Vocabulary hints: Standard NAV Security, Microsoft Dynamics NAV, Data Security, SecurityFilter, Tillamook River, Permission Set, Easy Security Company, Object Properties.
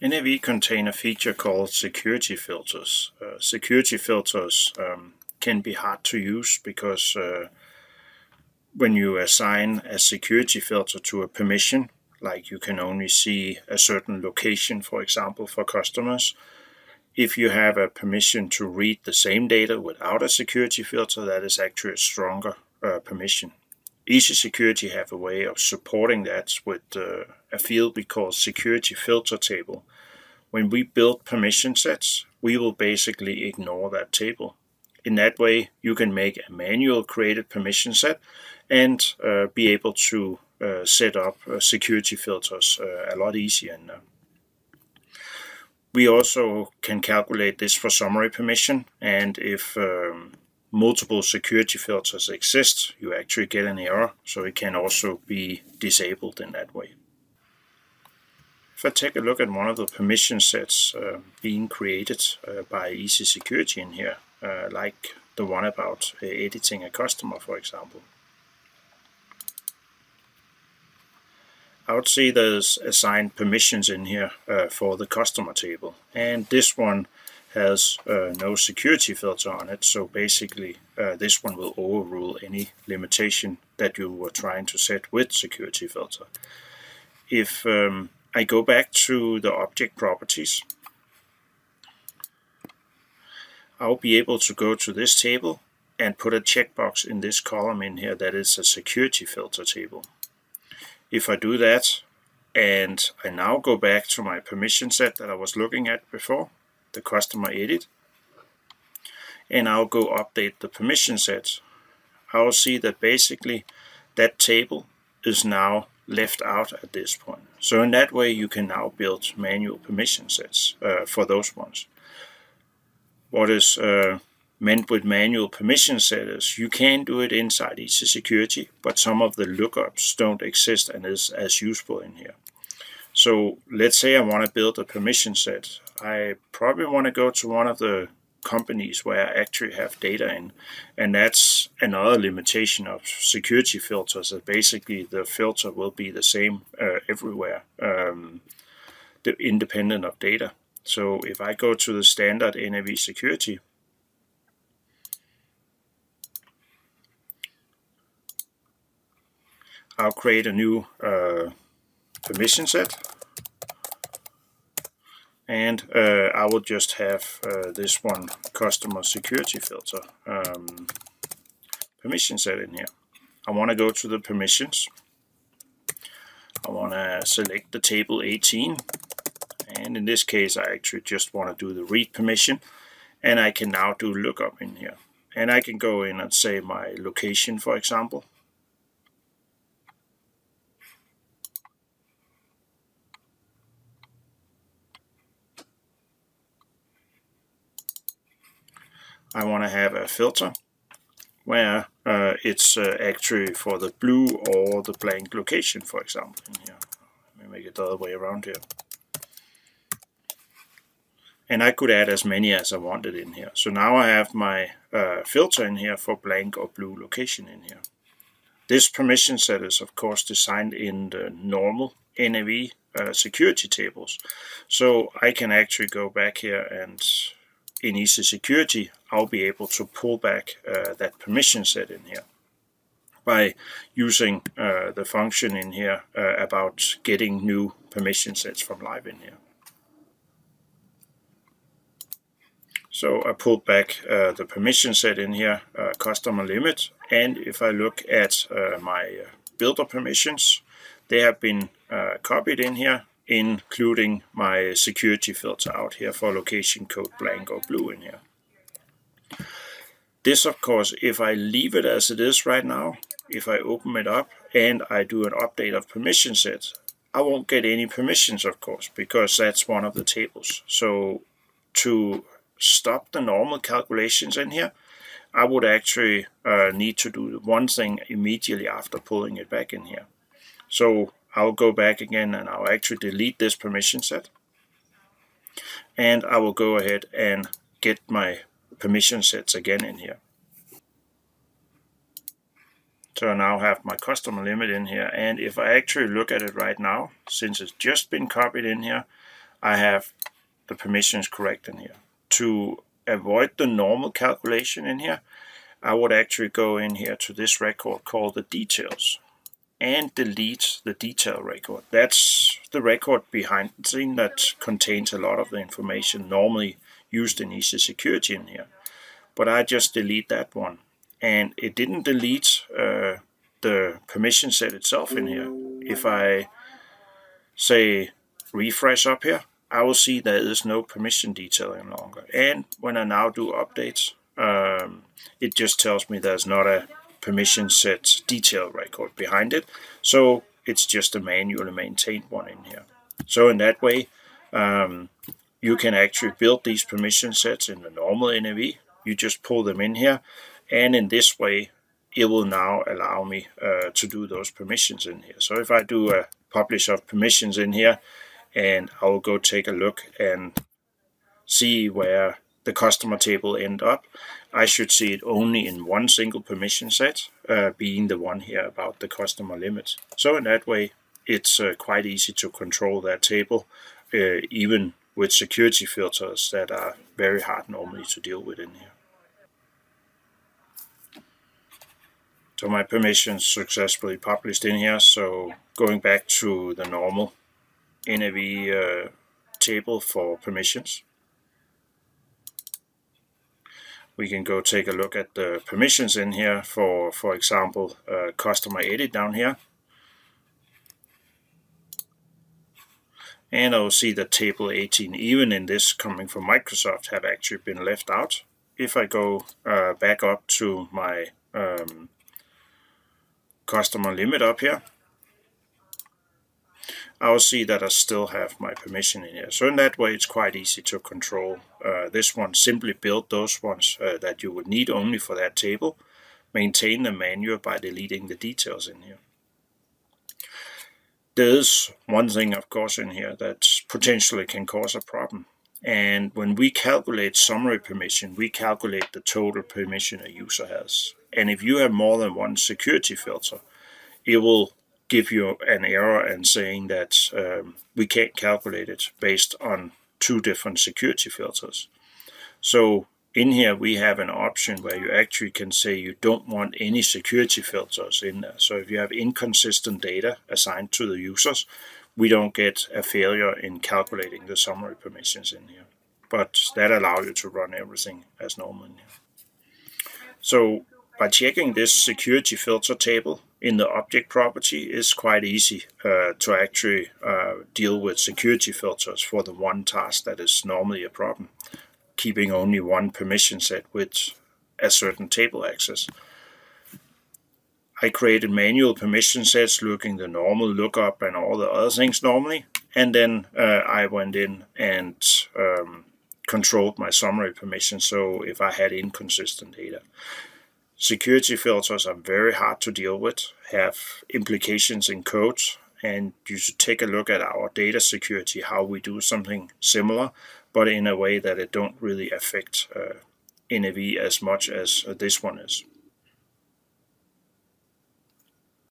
NAV contain a feature called security filters. Security filters can be hard to use because when you assign a security filter to a permission, like you can only see a certain location, for example, for customers, if you have a permission to read the same data without a security filter, that is actually a stronger permission. Easy Security have a way of supporting that with a field we call security filter table. When we build permission sets, we will basically ignore that table. In that way, you can make a manual created permission set and be able to set up security filters a lot easier. And, we also can calculate this for summary permission, and if multiple security filters exist, you actually get an error, so it can also be disabled in that way. If I take a look at one of the permission sets being created by Easy Security in here, like the one about editing a customer, for example, I would see there's assigned permissions in here for the customer table, and this one has no security filter on it, so basically this one will overrule any limitation that you were trying to set with security filter. If I go back to the object properties, I'll be able to go to this table and put a checkbox in this column in here that is a security filter table. If I do that, and I now go back to my permission set that I was looking at before, the customer edit, and I'll go update the permission set, I'll see that basically that table is now left out at this point. So in that way, you can now build manual permission sets for those ones. What is meant with manual permission setters, you can do it inside Easy Security, but some of the lookups don't exist and is as useful in here. So let's say I want to build a permission set. I probably want to go to one of the companies where I actually have data in, and that's another limitation of security filters, that basically the filter will be the same everywhere, independent of data. So if I go to the standard NAV security, I'll create a new permission set, and I will just have this one customer security filter permission set in here. I want to go to the permissions, I want to select the table 18, and in this case I actually just want to do the read permission, and I can now do lookup in here, and I can go in and say my location, for example. I want to have a filter where it's actually for the blue or the blank location, for example. Here. Let me make it the other way around here. And I could add as many as I wanted in here. So now I have my filter in here for blank or blue location in here. This permission set is of course designed in the normal NAV security tables. So I can actually go back here and in Easy Security, I'll be able to pull back that permission set in here by using the function in here about getting new permission sets from live in here. So I pulled back the permission set in here, customer limit, and if I look at my builder permissions, they have been copied in here, including my security filter out here for location code blank or blue in here. This, of course, if I leave it as it is right now, if I open it up and I do an update of permission sets, I won't get any permissions, of course, because that's one of the tables. So to stop the normal calculations in here, I would actually need to do one thing immediately after pulling it back in here. So I'll go back again and I'll actually delete this permission set, and I will go ahead and get my permission sets again in here. So I now have my customer limit in here, and if I actually look at it right now, since it's just been copied in here, I have the permissions correct in here. To avoid the normal calculation in here, I would actually go in here to this record called the details and delete the detail record. That's the record behind the scene that contains a lot of the information normally used in Easy Security in here. But I just delete that one. And it didn't delete the permission set itself in here. If I say refresh up here, I will see there is no permission detail any longer. And when I now do updates, it just tells me there's not a permission set detail record behind it. So it's just a manually maintained one in here. So in that way, you can actually build these permission sets in the normal NAV. You just pull them in here, and in this way it will now allow me to do those permissions in here. So if I do a publish of permissions in here, and I'll go take a look and see where the customer table end up, I should see it only in one single permission set, being the one here about the customer limits. So in that way it's quite easy to control that table, even with security filters that are very hard normally to deal with in here. So my permissions successfully published in here. So going back to the normal NAV table for permissions, we can go take a look at the permissions in here for example, customer edit down here. And I'll see that table 18, even in this coming from Microsoft, have actually been left out. If I go back up to my customer limit up here, I'll see that I still have my permission in here. So in that way it's quite easy to control this one. Simply build those ones that you would need only for that table. Maintain the manual by deleting the details in here. There's one thing of course in here that potentially can cause a problem. And when we calculate summary permission, we calculate the total permission a user has. And if you have more than one security filter, it will give you an error and saying that we can't calculate it based on two different security filters. So in here we have an option where you actually can say you don't want any security filters in there. So if you have inconsistent data assigned to the users, we don't get a failure in calculating the summary permissions in here. But that allows you to run everything as normal in here. So by checking this security filter table in the object property, is quite easy to actually deal with security filters for the one task that is normally a problem, keeping only one permission set with a certain table access. I created manual permission sets looking the normal lookup and all the other things normally, and then I went in and controlled my summary permission, so if I had inconsistent data. Security filters are very hard to deal with, have implications in code, and you should take a look at our data security, how we do something similar, but in a way that it don't really affect NAV as much as this one is.